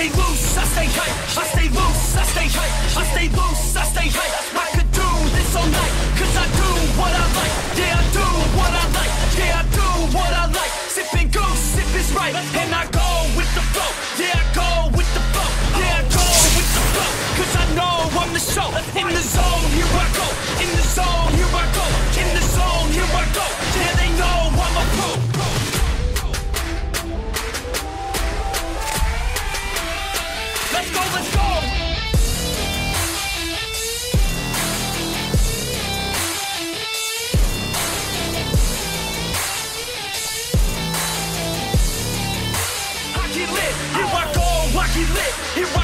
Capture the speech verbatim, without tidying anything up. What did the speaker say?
stay loose, I stay hype, I stay loose, I stay hype, I stay loose, I stay hype. I could do this all night, cause I do what I like, yeah I do what I like, yeah I do what I like. Sippin' goose, sip is right, and I go with the flow, yeah I go with the flow, yeah I go with the flow. Cause I know I'm the show, in the zone, here I go, in the zone, here I go, in the zone, here I go, yeah they know I'm a pro. Let's go, let's go! I get lit, here I go, I get lit, here I go.